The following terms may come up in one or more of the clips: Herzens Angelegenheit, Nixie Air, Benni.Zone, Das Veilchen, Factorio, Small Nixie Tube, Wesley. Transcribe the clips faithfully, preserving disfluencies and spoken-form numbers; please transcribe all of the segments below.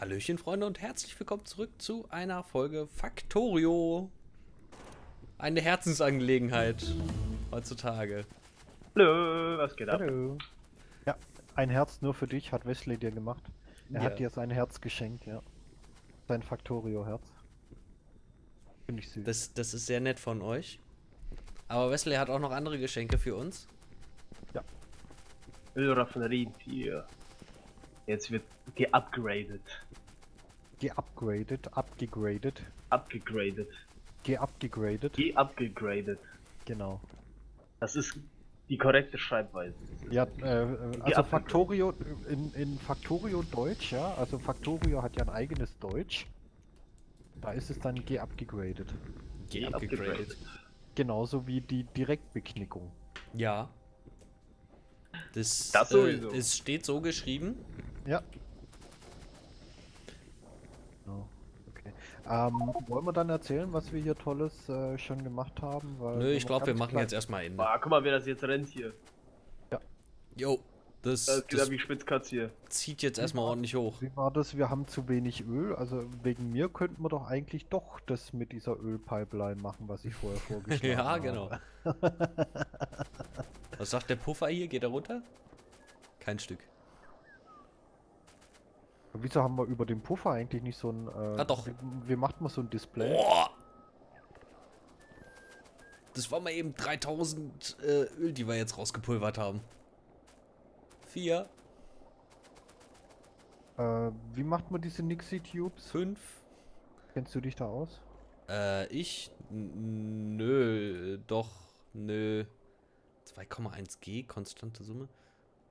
Hallöchen Freunde und herzlich willkommen zurück zu einer Folge Factorio. Eine Herzensangelegenheit heutzutage. Hallo, was geht ab? Hallo. Ja, ein Herz nur für dich hat Wesley dir gemacht. Er ja. hat dir sein Herz geschenkt, ja. Sein Factorio-Herz. Finde ich süß. Das, das ist sehr nett von euch. Aber Wesley hat auch noch andere Geschenke für uns. Ja. Raffinerien hier. Jetzt wird geupgradet. Geupgradet, abgegradet. Abgegradet. Geupgegradet. Geupgegradet. Genau. Das ist die korrekte Schreibweise. Ja, äh, also Factorio in, in Factorio Deutsch, ja. Also Factorio hat ja ein eigenes Deutsch. Da ist es dann geupgegradet. Geupgegradet. Genauso wie die Direktbeknickung. Ja. Das, das sowieso. Äh, es steht so geschrieben. Ja. Oh, okay. Ähm, wollen wir dann erzählen, was wir hier Tolles äh, schon gemacht haben? Weil Nö, ich glaube, wir machen jetzt erstmal Ende. Ah, guck mal, wer das jetzt rennt hier. Ja. Jo, das, das, geht das wie Spitzkatz hier. Zieht jetzt erstmal ordentlich hoch. Wie war das? Wir haben zu wenig Öl. Also wegen mir könnten wir doch eigentlich doch das mit dieser Ölpipeline machen, was ich vorher vorgeschlagen ja, habe. Ja, genau. Was sagt der Puffer hier? Geht er runter? Kein Stück. Wieso haben wir über den Puffer eigentlich nicht so ein... Äh, ah doch. Wie, wie macht man so ein Display? Oh. Das waren mal eben dreitausend äh, Öl, die wir jetzt rausgepulvert haben. Vier. Äh, wie macht man diese Nixie Tubes? Fünf. Kennst du dich da aus? Äh, ich? Nö, doch, nö. zwei Komma eins G, konstante Summe.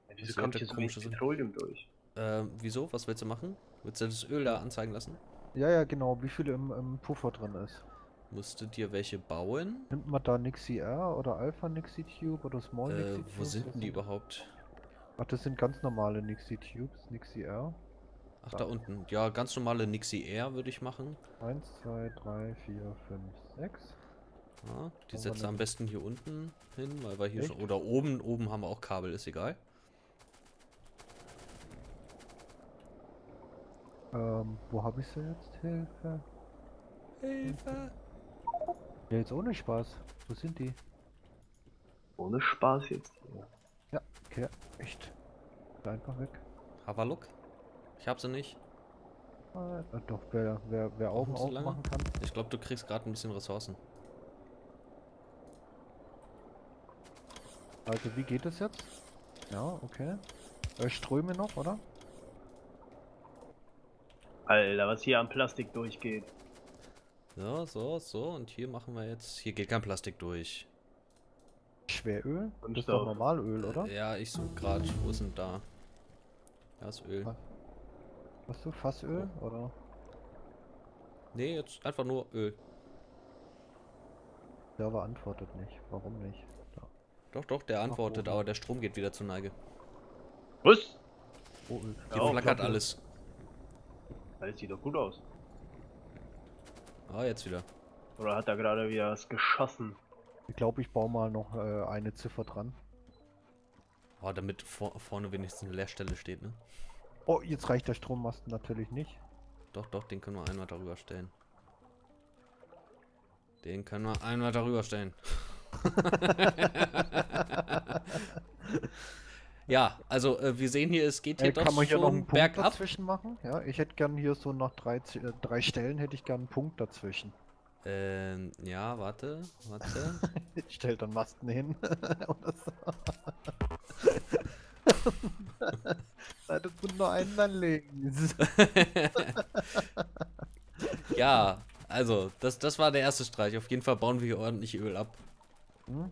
Ja, wieso kommt hier so wenig Petroleum durch? Ähm, wieso? Was willst du machen? Willst du das Öl da anzeigen lassen? Ja, ja, genau. Wie viel im, im Puffer drin ist. Musst du dir welche bauen? Nimmt man da Nixie Air oder Alpha Nixie Tube oder Small äh, Nixie Tube? Wo sind denn die überhaupt? Ach, das sind ganz normale Nixie Tubes. Nixie Air. Ach, da, da unten. Ja, ganz normale Nixie Air würde ich machen. eins, zwei, drei, vier, fünf, sechs. Ja, die setzt am besten hier unten hin, weil wir hier Echt? schon... Oder oben. Oben haben wir auch Kabel, ist egal. Ähm, wo habe ich sie jetzt? Hilfe! Hilfe! Ja, jetzt ohne Spaß. Wo sind die? Ohne Spaß jetzt hier. Ja, okay. Echt. Einfach weg. Havaluk? Ich hab sie nicht. Ah, doch, wer, wer, wer Augen aufmachen kann. Ich glaube, du kriegst gerade ein bisschen Ressourcen. Also, wie geht es jetzt? Ja, okay. Äh, Ströme noch, oder? Alter, was hier am Plastik durchgeht. So, so, so. Und hier machen wir jetzt... Hier geht kein Plastik durch. Schweröl? Und das ist doch Normalöl, oder? Äh, ja, ich suche gerade. Wo ist denn da? Da ist Öl. Hast du Fassöl, oh. oder? Nee, jetzt einfach nur Öl. Der aber antwortet nicht. Warum nicht? Da. Doch, doch, der antwortet, Ach, aber der Strom geht wieder zur Neige. Was? Oh, Öl. Hier ja, flackert alles. Das sieht doch gut aus. Ah, jetzt wieder. Oder hat er gerade wieder was geschossen? Ich glaube, ich baue mal noch äh, eine Ziffer dran. Oh, damit vor, vorne wenigstens eine Leerstelle steht, ne? Oh, jetzt reicht der Strommasten natürlich nicht. Doch, doch, den können wir einmal darüber stellen. Den können wir einmal darüber stellen. Ja, also äh, wir sehen hier, es geht hier äh, doch kann man hier so noch einen Punkt dazwischen machen? Ja, ich hätte gern hier so nach drei, äh, drei Stellen hätte ich gern einen Punkt dazwischen. Ähm, ja, warte, warte. Ich stell dann Masten hin. Oder so. Seid ihr gut nur einen anlegen. Ja, also, das, das war der erste Streich. Auf jeden Fall bauen wir hier ordentlich Öl ab. Hm?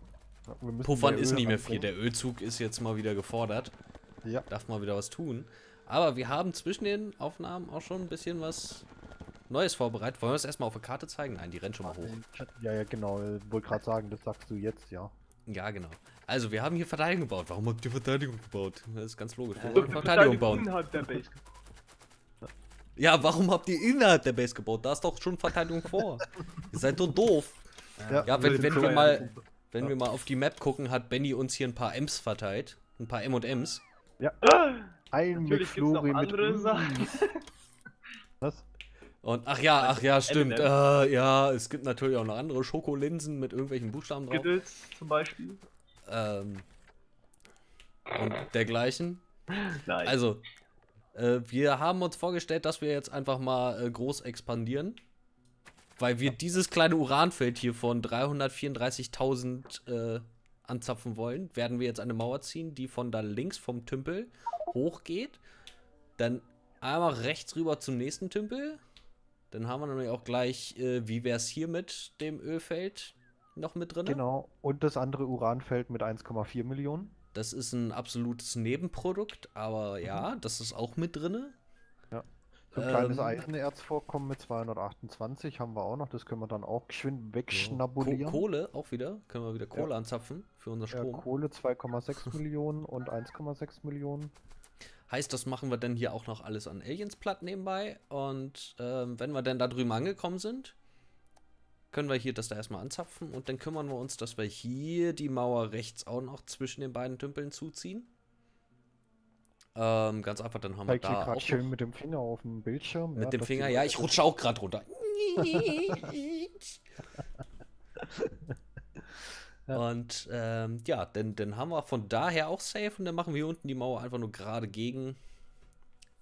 Puffern ist nicht mehr viel, der Ölzug ist jetzt mal wieder gefordert. Ja. Darf mal wieder was tun. Aber wir haben zwischen den Aufnahmen auch schon ein bisschen was Neues vorbereitet. Wollen wir es erstmal auf der Karte zeigen? Nein, die rennt schon mal hoch. Ja, ja, genau. Ich wollte gerade sagen, das sagst du jetzt, ja. Ja, genau. Also, wir haben hier Verteidigung gebaut. Warum habt ihr Verteidigung gebaut? Das ist ganz logisch. Warum habt ihr Verteidigung bauen? Innerhalb der Base. Ja, warum habt ihr innerhalb der Base gebaut? Da ist doch schon Verteidigung vor. Ihr seid doch doof. Ja, ja wenn, wenn wir mal... Wenn ja. wir mal auf die Map gucken, hat Benny uns hier ein paar M's verteilt. Ein paar M und M's. Ja. Ein Natürlich gibt's noch andere Sachen. Was? Und ach ja, ach ja, stimmt. Äh, ja, es gibt natürlich auch noch andere Schokolinsen mit irgendwelchen Buchstaben drauf. Skittles zum Beispiel. Ähm, und dergleichen. Nein. Also, äh, wir haben uns vorgestellt, dass wir jetzt einfach mal äh, groß expandieren. Weil wir dieses kleine Uranfeld hier von dreihundertvierunddreißigtausend äh, anzapfen wollen, werden wir jetzt eine Mauer ziehen, die von da links vom Tümpel hochgeht. Dann einmal rechts rüber zum nächsten Tümpel. Dann haben wir nämlich auch gleich, äh, wie wäre es hier mit dem Ölfeld noch mit drin? Genau, und das andere Uranfeld mit eins Komma vier Millionen. Das ist ein absolutes Nebenprodukt, aber ja, mhm. das ist auch mit drin. Ja. So ein kleines ähm, Eisenerzvorkommen mit zweihundertachtundzwanzig haben wir auch noch. Das können wir dann auch geschwind wegschnabulieren. Ja. Kohle auch wieder. Können wir wieder Kohle ja. anzapfen für unser Strom. Ja, Kohle zwei Komma sechs Millionen und eins Komma sechs Millionen. Heißt, das machen wir dann hier auch noch alles an Aliens platt nebenbei. Und ähm, wenn wir dann da drüben angekommen sind, können wir hier das da erstmal anzapfen. Und dann kümmern wir uns, dass wir hier die Mauer rechts auch noch zwischen den beiden Tümpeln zuziehen. Ähm, ganz einfach, dann haben wir da auch schön mit dem Finger auf dem Bildschirm. Mit ja, dem Finger, ja, ich rutsche auch gerade runter. ja. Und ähm, ja, dann, dann haben wir von daher auch safe und dann machen wir hier unten die Mauer einfach nur gerade gegen.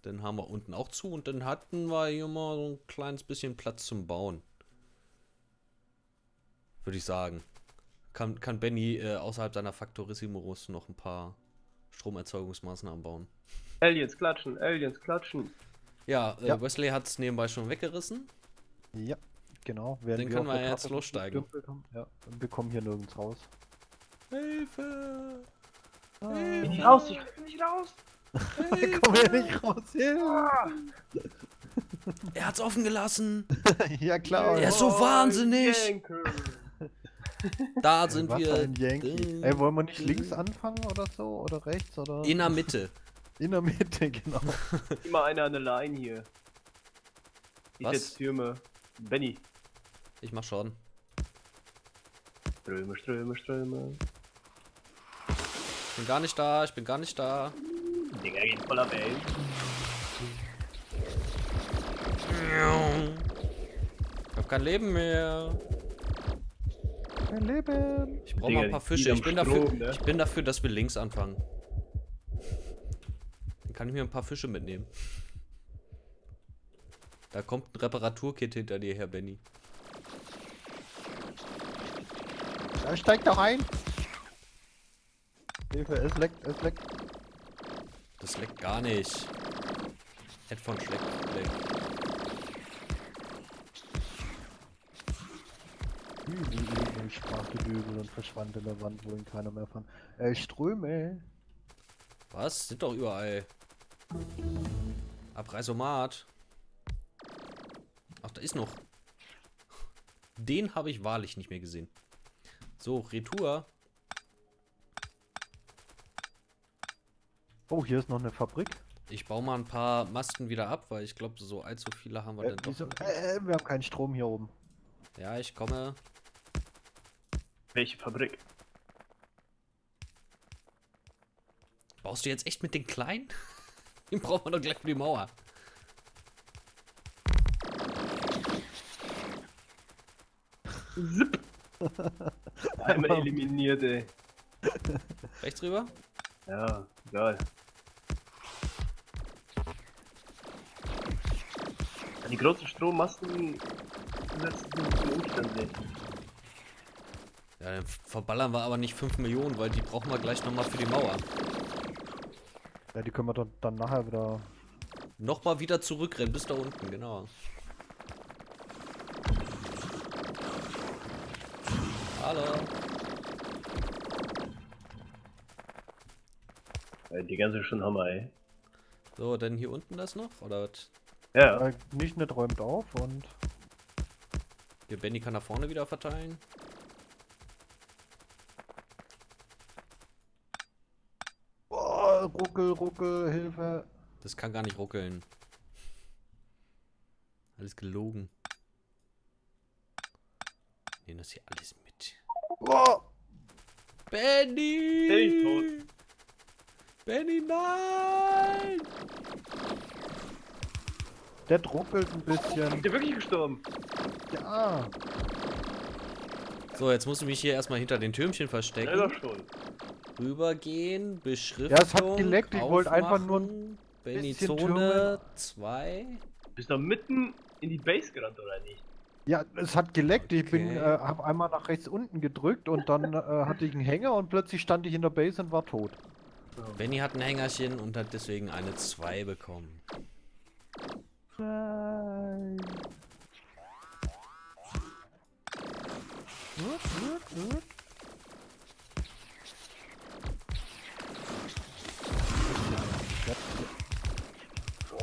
Dann haben wir unten auch zu und dann hatten wir hier mal so ein kleines bisschen Platz zum Bauen. Würde ich sagen. Kann, kann Benny äh, außerhalb seiner Factorissimos noch ein paar Stromerzeugungsmaßnahmen bauen. Aliens klatschen, Aliens klatschen. Ja, ja. Äh, Wesley hat es nebenbei schon weggerissen. Ja, genau. Werden Dann wir können wir ja jetzt lossteigen. Ja. Wir kommen hier nirgends raus. Hilfe! Ah. Hilfe. Ich bin nicht raus, ich komme nicht raus! Ich komme hier nicht raus! Hilfe. Er hat's offen gelassen! Ja klar! Er ist so oh, wahnsinnig! Jenke. Da sind was wir. Äh, Ey, wollen wir nicht links anfangen oder so? Oder rechts? Oder? In der Mitte. In der Mitte, genau. Immer einer an der Line hier. Ich setze Türme. Benny. Ich mach schon. Ströme, Ströme, Ströme. Ich bin gar nicht da, ich bin gar nicht da. Digga, geht voll ab, ey. Ich hab kein Leben mehr. Leben. Ich brauche mal ein paar Fische. Ich bin, dafür, ne? ich bin dafür, dass wir links anfangen. Dann kann ich mir ein paar Fische mitnehmen. Da kommt ein Reparaturkit hinter dir her, Benny. Da steigt doch ein. Hilfe, es leckt, es leckt. Das leckt gar nicht. Headphone schlägt, leckt. Ich sprach die Dübel und verschwand in der Wand, wo ihn keiner mehr fand. Ey, Ströme! Was? Sind doch überall. Abreisomat. Ach, da ist noch. Den habe ich wahrlich nicht mehr gesehen. So, Retour. Oh, hier ist noch eine Fabrik. Ich baue mal ein paar Masten wieder ab, weil ich glaube, so allzu viele haben wir äh, dann wieso? doch. Äh, wir haben keinen Strom hier oben. Ja, ich komme. Welche Fabrik? Baust du jetzt echt mit den Kleinen? Den braucht man doch gleich für die Mauer. Einmal eliminiert, ey. Rechts rüber? Ja, egal. Die großen Strommasten setzen sich umständlich. Ja, dann verballern wir aber nicht fünf Millionen, weil die brauchen wir gleich nochmal für die Mauer. Ja, die können wir dann, dann nachher wieder... Nochmal wieder zurückrennen, bis da unten, genau. Hallo. Ja, die ganze schon Hammer, ey. So, dann hier unten das noch, oder was? Ja. ja. Nicht nicht räumt auf und... Der Benny kann da vorne wieder verteilen. Ruckel, ruckel, Hilfe. Das kann gar nicht ruckeln. Alles gelogen. Nehmen das hier alles mit. Oh. Benny! Benny ist tot. Benny, nein! Der druckelt ein bisschen. Ist der wirklich gestorben? Ja. So, jetzt musst du mich hier erstmal hinter den Türmchen verstecken. Ja, schon. Rübergehen, Beschriftung. Ja, es hat geleckt, ich wollte einfach nur ein bisschen Zone zwei. Bist du mitten in die Base gerannt, oder nicht? Ja, es hat geleckt, okay. Ich bin, äh, hab einmal nach rechts unten gedrückt und dann äh, hatte ich einen Hänger und plötzlich stand ich in der Base und war tot. So. Benny hat ein Hängerchen und hat deswegen eine zwei bekommen. Nein. Gut, gut, gut.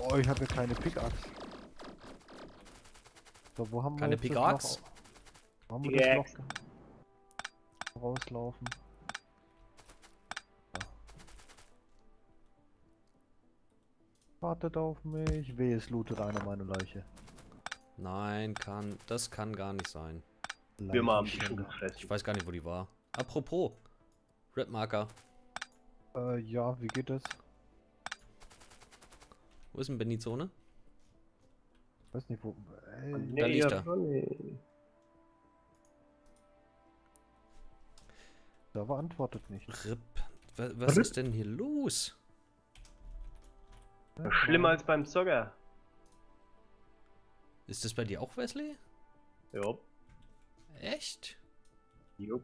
Oh, ich habe keine Pickaxe. So, wo haben keine wir Pickaxe? Wo haben wir yeah. das noch rauslaufen? Ja. Wartet auf mich. Weh, es lootet einer meine Leiche. Nein, kann. Das kann gar nicht sein. Leiche. Wir haben die schon gefressen. Ich weiß gar nicht, wo die war. Apropos. Redmarker. Äh, ja, wie geht das? Wo ist denn Benny-Zone? Weiß nicht, wo. Ey, nee, da liegt er. Nee. Da war antwortet nicht. Rip. Was, was ist denn hier los? Schlimmer als beim Soccer. Ist das bei dir auch, Wesley? Jo. Echt? Jo.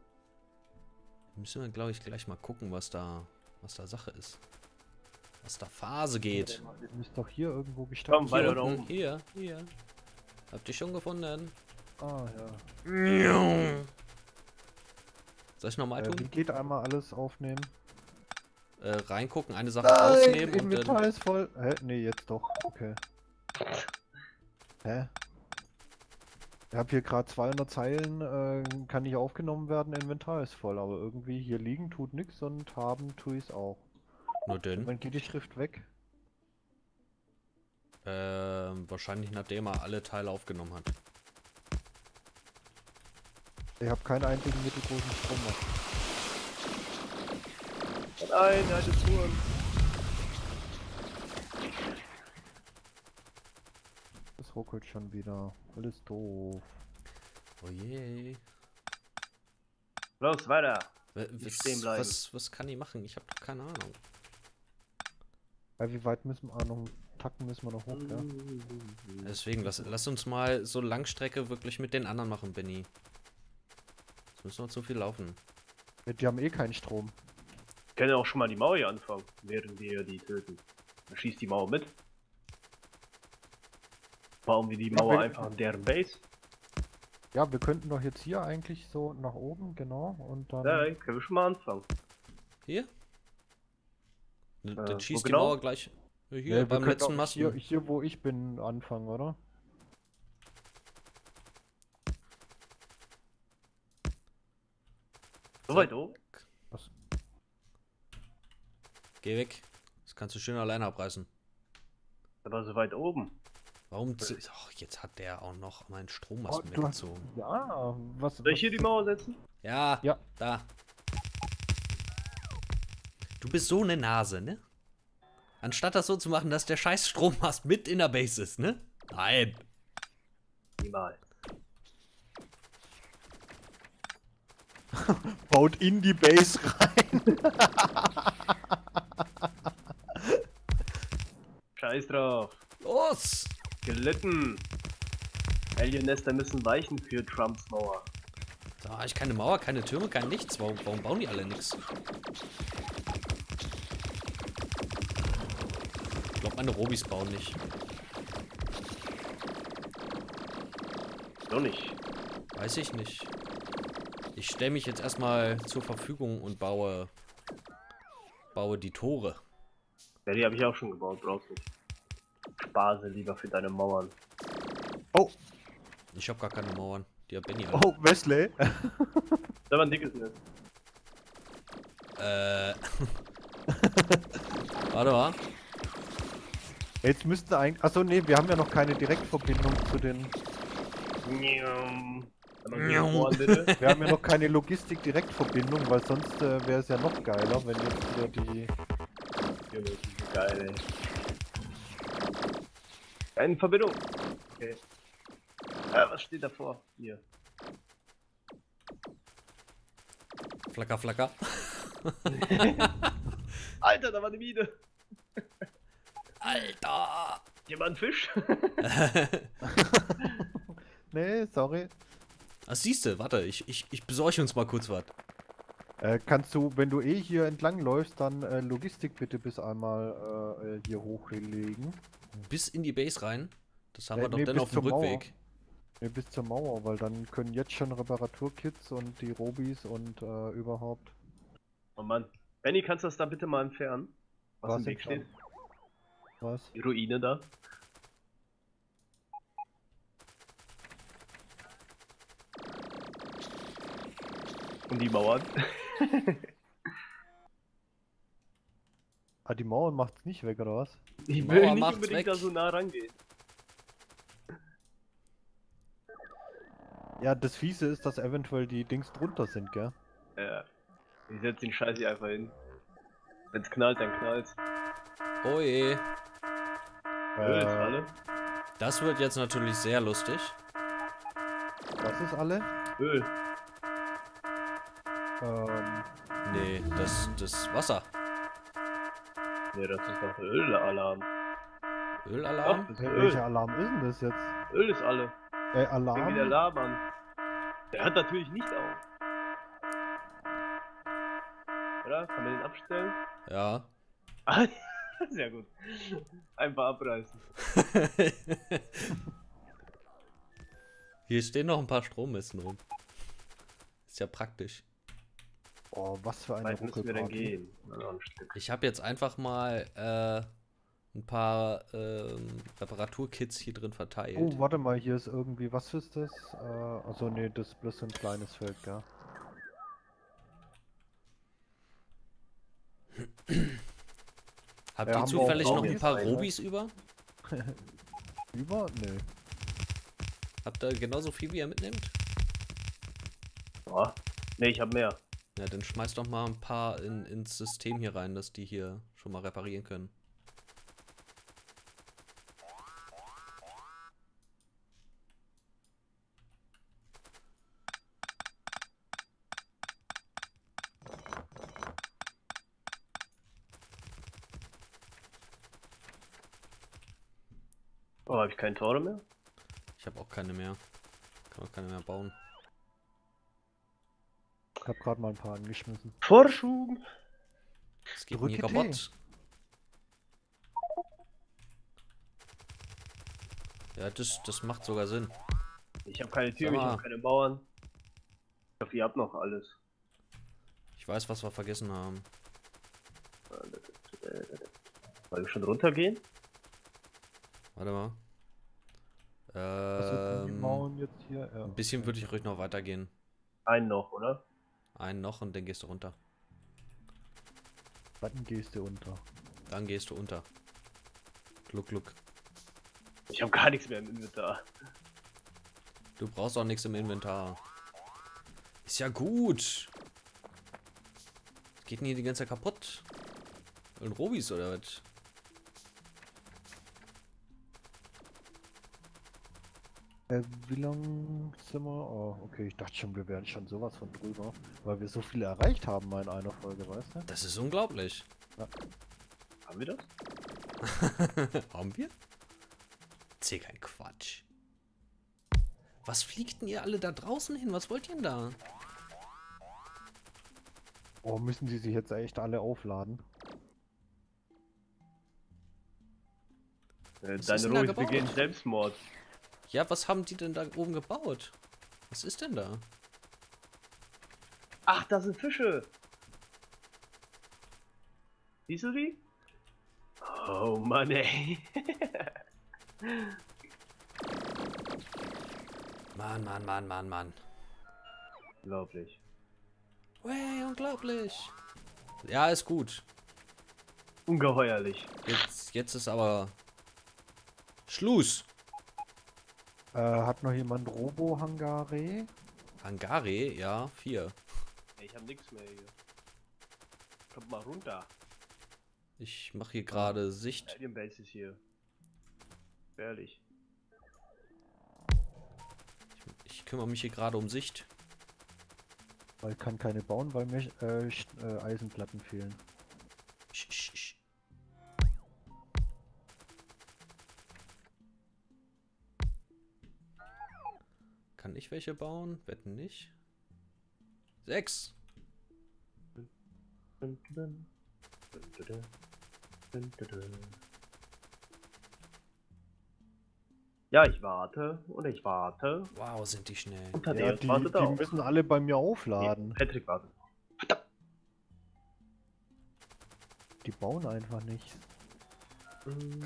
Müssen wir, glaube ich, gleich mal gucken, was da, was da Sache ist. Aus der Phase geht. Das ist doch hier irgendwo gestanden. Komm, hier, oben. hier, hier. Habt ihr schon gefunden? Ah, ja. Soll ich nochmal äh, tun? Wie geht einmal alles aufnehmen? Äh, reingucken, eine Sache Nein, ausnehmen und Metall dann... ist voll. Hä? Nee, jetzt doch. Okay. Hä? Ich hab hier gerade zweihundert Zeilen, äh, kann nicht aufgenommen werden, Inventar ist voll. Aber irgendwie hier liegen tut nichts und haben tue ich's auch. Nur denn? Wann geht die Schrift weg? Ähm, wahrscheinlich nachdem er alle Teile aufgenommen hat. Ich habe keinen einzigen mittelgroßen Strom noch. Nein, er hat es Uhren. Das ruckelt schon wieder. Alles doof. Oh je. Los, weiter. W stehen bleiben. Was, was kann die machen? Ich habe keine Ahnung. Weil wie weit müssen wir noch Tacken müssen wir noch hoch, ja? Deswegen, lass, lass uns mal so Langstrecke wirklich mit den anderen machen, Benny. Jetzt müssen wir zu viel laufen. Ja, die haben eh keinen Strom. Ich kann ja auch schon mal die Mauer hier anfangen, während wir die töten. Dann schießt die Mauer mit. Bauen wir die Mauer ja, einfach an deren Base. Ja, wir könnten doch jetzt hier eigentlich so nach oben, genau, und dann... Ja, können wir schon mal anfangen. Hier? Dann äh, schießt die genau? Mauer gleich hier ja, beim letzten Masten. Hier, hier wo ich bin anfangen, oder? So weit oben? Was? Geh weg. Das kannst du schön alleine abreißen. Aber so weit oben. Warum? Oh, jetzt hat der auch noch meinen Strommasten oh, mitgezogen. Hast... Ja, was... Soll ich hier die Mauer setzen? Ja, ja. Da. Du bist so eine Nase, ne? Anstatt das so zu machen, dass der scheiß Strommast mit in der Base ist, ne? Nein. Niemals. Baut in die Base rein. Scheiß drauf. Los! Gelitten. Aliennester müssen weichen für Trumps Mauer. Da habe ich keine Mauer, keine Türme, kein nichts. Warum, warum bauen die alle nichts? Ich glaube, meine Robis bauen nicht. Noch nicht. Weiß ich nicht. Ich stelle mich jetzt erstmal zur Verfügung und baue baue die Tore. Ja, die habe ich auch schon gebaut, brauchst du. Spase lieber für deine Mauern. Oh! Ich habe gar keine Mauern. Die hat Benny. Oh, Wesley! Da war ein dickes Netz. Äh. Warte mal. Jetzt müssten eigentlich. Achso, nee, wir haben ja noch keine Direktverbindung zu den. Wir haben ja noch keine Logistik-Direktverbindung, weil sonst äh, wäre es ja noch geiler, wenn jetzt wieder die. Ja, das ist geil, ey. Keine Verbindung. Okay. Ah, was steht davor? Hier. Flacker, flacker. Alter, da war eine Mine. Alter. Jemand Fisch? Nee, sorry. Ah, siehste, warte, ich, ich, ich besorge uns mal kurz was. Äh, kannst du, wenn du eh hier entlang läufst, dann äh, Logistik bitte bis einmal äh, hier hochlegen. Bis in die Base rein? Das haben äh, wir doch nee, dann auf dem Rückweg. Mauer. Nee, bis zur Mauer, weil dann können jetzt schon Reparaturkits und die Robis und äh, überhaupt. Oh Mann. Benni, kannst du das da bitte mal entfernen? Was, was im Weg steht? Was? Die Ruine da. Und die Mauern. Ah, die Mauern macht's nicht weg, oder was? Ich will Mauer nicht unbedingt weg. Da so nah rangehen. Ja, das Fiese ist, dass eventuell die Dings drunter sind, gell? Ja. Ich setz den Scheiß hier einfach hin. Wenn's knallt, dann knallt's. Oh je. Öl ist alle. Das wird jetzt natürlich sehr lustig. Was ist alle? Öl. Ähm. Nee, das, das Wasser. Nee, das ist doch Ölalarm. Ölalarm? Doch, Öl. Welcher Alarm ist denn das jetzt? Öl ist alle. Äh, Alarm? Fängt wieder Alarm an. Der hört natürlich nicht auf. Oder? Kann man den abstellen? Ja. Sehr gut. Einfach abreißen. Hier stehen noch ein paar Strommessen rum. Ist ja praktisch. Oh, was für eine Ruckelparty. Ich habe jetzt einfach mal äh, ein paar äh, Reparaturkits hier drin verteilt. Oh, warte mal, hier ist irgendwie, was ist das? Äh, also nee, das ist bloß ein kleines Feld, ja. Habt ja, ihr zufällig noch ein paar Robis über? Über? Nö. Habt ihr genauso viel, wie ihr mitnehmt? Ja. Ne, ich hab mehr. Ja, dann schmeiß doch mal ein paar in, ins System hier rein, dass die hier schon mal reparieren können. Oh, habe ich keine Tore mehr? Ich habe auch keine mehr. Kann man keine mehr bauen. Ich hab gerade mal ein paar angeschmissen. Vorschub! Es geht hier kaputt. Ja, das, das macht sogar Sinn. Ich habe keine Tür, ich habe keine Bauern. Ich hoffe, ihr habt noch alles. Ich weiß, was wir vergessen haben. Wollen wir schon runtergehen? Warte mal. Ähm, die Mauern jetzt hier? Ja. Ein bisschen würde ich ruhig noch weitergehen. Einen noch, oder? Einen noch und dann gehst du runter. Dann gehst du unter. Dann gehst du unter. Gluck, gluck. Ich habe gar nichts mehr im Inventar. Du brauchst auch nichts im Inventar. Ist ja gut. Was geht denn hier die ganze Zeit kaputt? Und Robis oder was? Äh, wie lang sind wir? Oh, okay, ich dachte schon, wir wären schon sowas von drüber, weil wir so viele erreicht haben in einer Folge, weißt du? Das ist unglaublich. Ja. Haben wir das? Haben wir? Zähl kein Quatsch. Was fliegt denn ihr alle da draußen hin? Was wollt ihr denn da? Oh, müssen die sich jetzt echt alle aufladen? Äh, deine Ruhe, wir gehen Selbstmord. Ja, was haben die denn da oben gebaut? Was ist denn da? Ach, da sind Fische! Siehst du die? Oh Mann, ey! Mann, Mann, Mann, Mann, Mann. Unglaublich. Wey, unglaublich! Ja, ist gut. Ungeheuerlich. Jetzt, jetzt ist aber Schluss! Äh, hat noch jemand Robo-Hangare? Hangare? Ja, vier. Ich hab nix mehr hier. Kommt mal runter. Ich mach hier gerade Sicht. Medium Base ist hier. gefährlich. Ich, ich kümmere mich hier gerade um Sicht. Weil ich kann keine bauen, weil mir äh, äh, Eisenplatten fehlen. Sch, sch, sch. Kann ich welche bauen? Wetten nicht. Sechs! Ja, ich warte und ich warte. Wow, sind die schnell. Und ja, die, die müssen alle bei mir aufladen. Nee, Patrick wartet. Die bauen einfach nicht.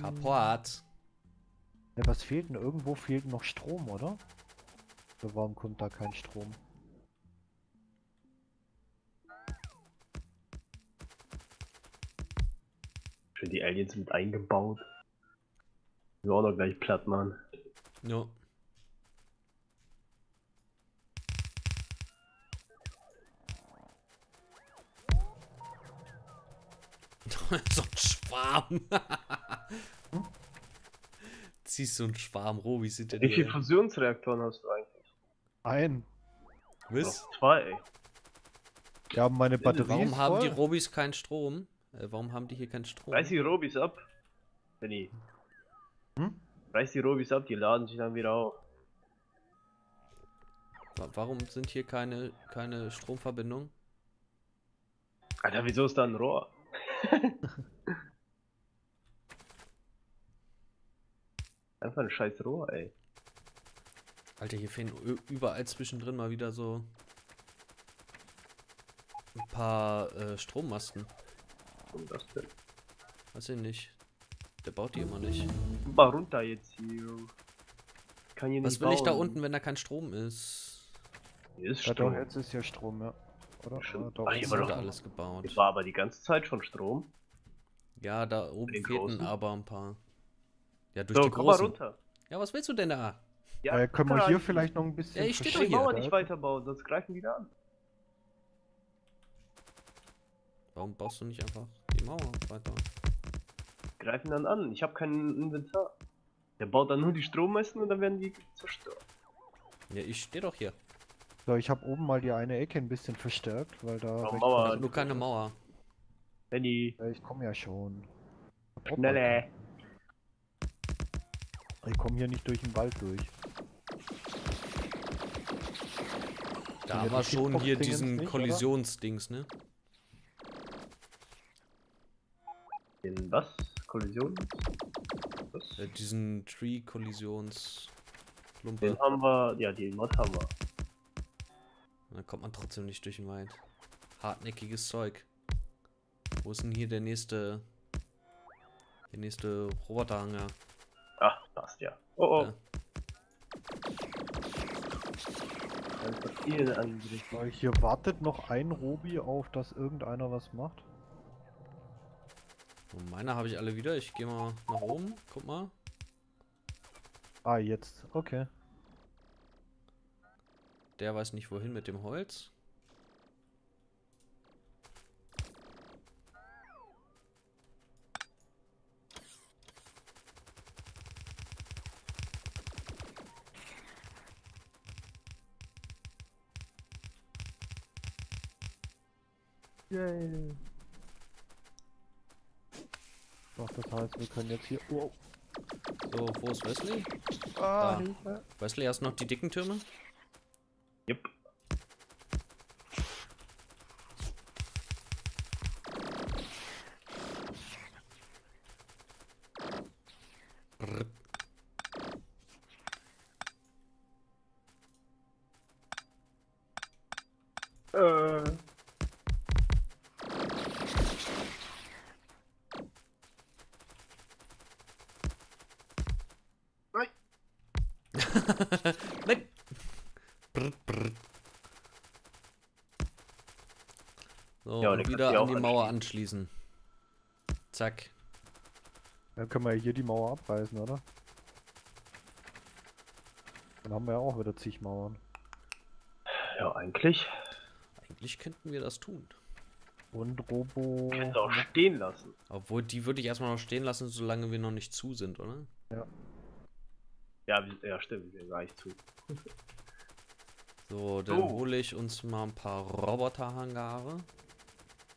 Kaport. Ja, was fehlt denn? Irgendwo fehlt noch Strom, oder? Oder warum kommt da kein Strom? Schön die Aliens mit eingebaut. Wir auch noch gleich platt machen. Ja. So ein Schwarm. Hm? Ziehst du einen Schwarm, Robi? Sind denn wie viele Fusionsreaktoren hast du eigentlich? Ein. Was? Zwei. Die haben meine Batterie. Warum haben voll? Die Robis keinen Strom? Äh, warum haben die hier keinen Strom? Reiß die Robis ab, Benny. Hm? Reiß die Robis ab, die laden sich dann wieder auf. Warum sind hier keine, keine Stromverbindung? Alter, wieso ist da ein Rohr? Einfach ein scheiß Rohr, ey. Alter, hier fehlen überall zwischendrin mal wieder so ein paar äh, Strommasten. Warum das denn? Weiß ich nicht. Der baut die immer nicht. Mal runter jetzt hier. Kann hier was nicht will bauen. Ich da unten, wenn da kein Strom ist? Hier ist ja, Strom. Doch, jetzt ist hier Strom, ja. Oder? Oder ach, hier war doch alles gebaut. Ich war aber die ganze Zeit schon Strom. Ja, da oben fehlten aber ein paar. Ja, durch so, die komm großen. Mal runter. Ja, was willst du denn da? Ja, äh, können wir hier ich vielleicht noch ein bisschen. Ja, ich stehe doch hier. Die Mauer nicht weiterbauen, sonst greifen die da an. Warum baust du nicht einfach die Mauer weiter? Greifen dann an. Ich habe keinen Inventar. Der baut dann nur die Strommasten und dann werden die zerstört. Ja, ich stehe doch hier. So, ich habe oben mal die eine Ecke ein bisschen verstärkt, weil da. Oh, Mauer. Nur keine Mauer. Benny. Ja, ich komme ja schon. Schneller. Ich komme hier nicht durch den Wald durch. Da war schon hier diesen Kollisionsdings, ne? Den was? Kollision? Was? Äh, diesen Tree-Kollisions-Klumpe. Den haben wir, ja, den Mod haben wir. Und dann kommt man trotzdem nicht durch den Wald. Hartnäckiges Zeug. Wo ist denn hier der nächste, der nächste Roboterhanger? Ach, passt ja. Oh oh. Ja. Hier wartet noch ein Robi auf, dass irgendeiner was macht. Und meine habe ich alle wieder. Ich gehe mal nach oben. Guck mal. Ah, jetzt. Okay. Der weiß nicht wohin mit dem Holz. Yay. Doch, das heißt, wir können jetzt hier. Wow. So, wo ist Wesley? Ah, Hilfe. Wesley, hast du noch die dicken Türme? Yep. Brr. Äh. Nein. Nein. Brr, brr. So, ja, und wieder an die Mauer anschließen. Zack. Dann können wir hier die Mauer abreißen, oder? Dann haben wir ja auch wieder zig Mauern. Ja, eigentlich. Eigentlich könnten wir das tun. Und Robo. Können wir auch stehen lassen. Obwohl, die würde ich erstmal noch stehen lassen, solange wir noch nicht zu sind, oder? Ja. Ja, ja stimmt, wir sah ich zu. So, dann oh. hole ich uns mal ein paar Roboterhangare.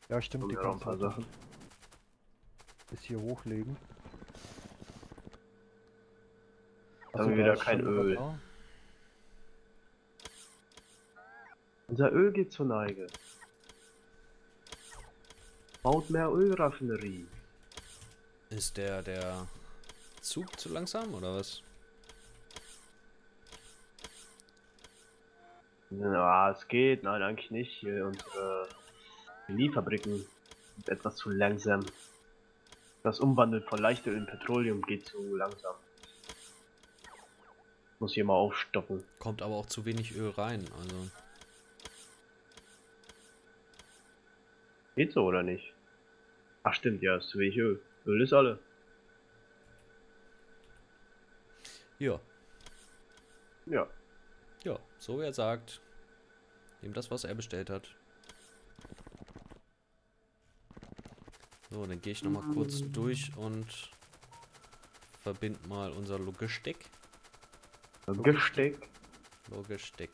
Ja, stimmt, die kannst du ein paar Sachen bis hier hochlegen. Da haben wir wieder kein Öl. Da? Unser Öl geht zur Neige. Baut mehr Ölraffinerie. Ist der der Zug zu langsam oder was? Na, es geht. Nein, eigentlich nicht. Hier unsere Chemiefabriken sind etwas zu langsam. Das Umwandeln von Leichtöl in Petroleum geht zu langsam. Muss hier mal aufstocken. Kommt aber auch zu wenig Öl rein, also. Geht so oder nicht? Ach stimmt, ja, ist zu wenig Öl. Öl ist alle. Ja. Ja. Ja, so wie er sagt. Eben das, was er bestellt hat. So, dann gehe ich nochmal kurz durch und verbinde mal unser Logistik. Logistik. Logistik.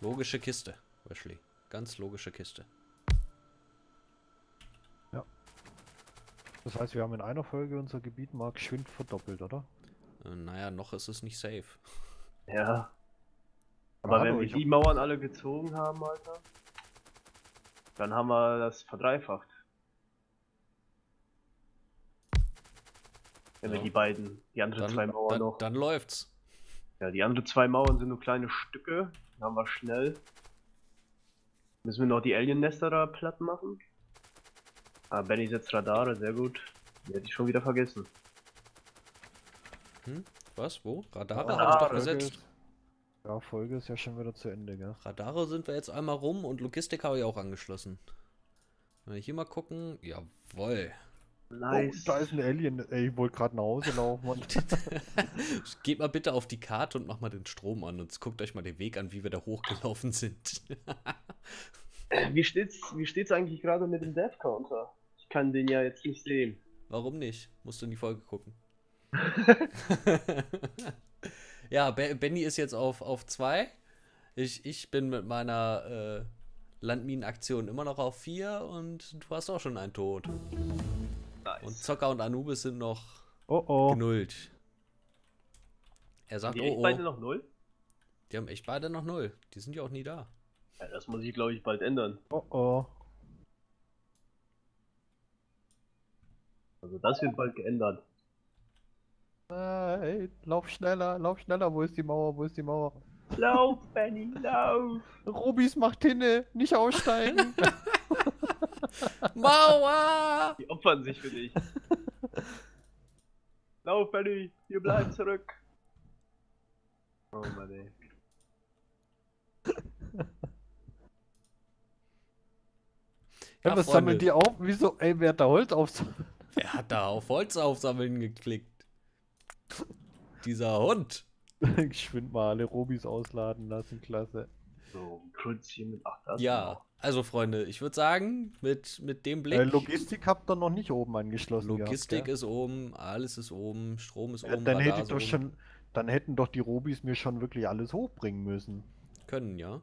Logische Kiste, Wesley. Ganz logische Kiste. Ja. Das heißt, wir haben in einer Folge unser Gebiet mal geschwind verdoppelt, oder? Naja, noch ist es nicht safe. Ja. Aber Hallo, wenn wir die Mauern alle gezogen haben, Alter, dann haben wir das verdreifacht. Wenn ja. wir die beiden, die anderen dann, zwei Mauern dann, noch. Dann läuft's. Ja, die anderen zwei Mauern sind nur kleine Stücke. Dann haben wir schnell. Müssen wir noch die Alien-Nester da platt machen? Ah, Benny setzt Radare, sehr gut. Die hätte ich schon wieder vergessen. Hm? Was? Wo? Radare ja, habe ich doch gesetzt. Ja, Folge ist ja schon wieder zu Ende, gell? Radare sind wir jetzt einmal rum und Logistik habe ich auch angeschlossen. Wenn wir hier mal gucken. Jawoll. Nice. Oh, da ist ein Alien. Ey, ich wollte gerade nach Hause laufen, Mann. Geht mal bitte auf die Karte und mach mal den Strom an und guckt euch mal den Weg an, wie wir da hochgelaufen sind. Wie steht's, wie steht's eigentlich gerade mit dem Death Counter? Ich kann den ja jetzt nicht sehen. Warum nicht? Musst du in die Folge gucken. Ja, Be Benny ist jetzt auf auf zwei. Ich, ich bin mit meiner äh, Landminenaktion immer noch auf vier und du hast auch schon einen Tod. Nice. Und Zocker und Anubis sind noch oh oh. genullt. Er sagt, die oh, echt beide noch null? Die haben echt beide noch null. Die sind ja auch nie da. Ja, das muss ich, glaube ich, bald ändern. Oh oh. Also das wird bald geändert. Nein, lauf schneller, lauf schneller. Wo ist die Mauer? Wo ist die Mauer? Lauf, Benny, lauf! Robis macht hinne, nicht aussteigen! Mauer! Die opfern sich für dich. Lauf, Benny, wir bleiben zurück. Oh Mann, ey. Ja, was sammeln die auf? Wieso? Ey, wer hat da Holz aufsammeln? Wer hat da auf Holz aufsammeln geklickt? Dieser Hund! Geschwind mal alle Robis ausladen lassen, klasse. So, kurz hier mit acht. Ja, also Freunde, ich würde sagen, mit, mit dem Blick... Äh, Logistik habt ihr noch nicht oben angeschlossen. Logistik gehabt, ist oben, alles ist oben, Strom ist äh, oben, dann hätte ich doch schon, dann hätten doch die Robis mir schon wirklich alles hochbringen müssen. Können, ja.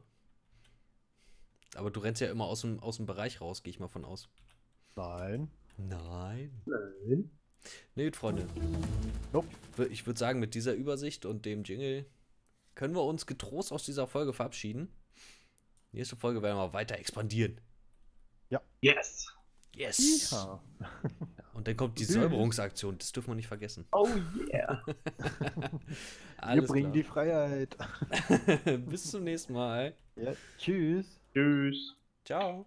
Aber du rennst ja immer aus dem, aus dem Bereich raus, gehe ich mal von aus. Nein. Nein. Nein. Nee, Freunde. Nope. Ich würde sagen, mit dieser Übersicht und dem Jingle können wir uns getrost aus dieser Folge verabschieden. Nächste Folge werden wir weiter expandieren. Ja. Yes. Yes. Ja. Und dann kommt die Säuberungsaktion. Das dürfen wir nicht vergessen. Oh yeah. Alles wir bringen klar. die Freiheit. Bis zum nächsten Mal. Ja. Tschüss. Tschüss. Ciao.